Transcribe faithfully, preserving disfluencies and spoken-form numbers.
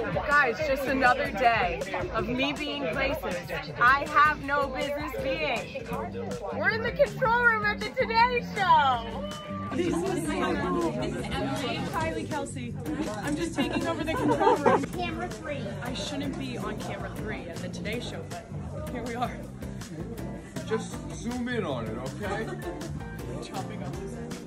Guys, just another day of me being places I have no business being. We're in the control room at the Today Show. This is Emily, Kylie Kelce. I'm just taking over the control room. Camera three. I shouldn't be on camera three at the Today Show, but here we are. Just zoom in on it, okay? Chopping up this.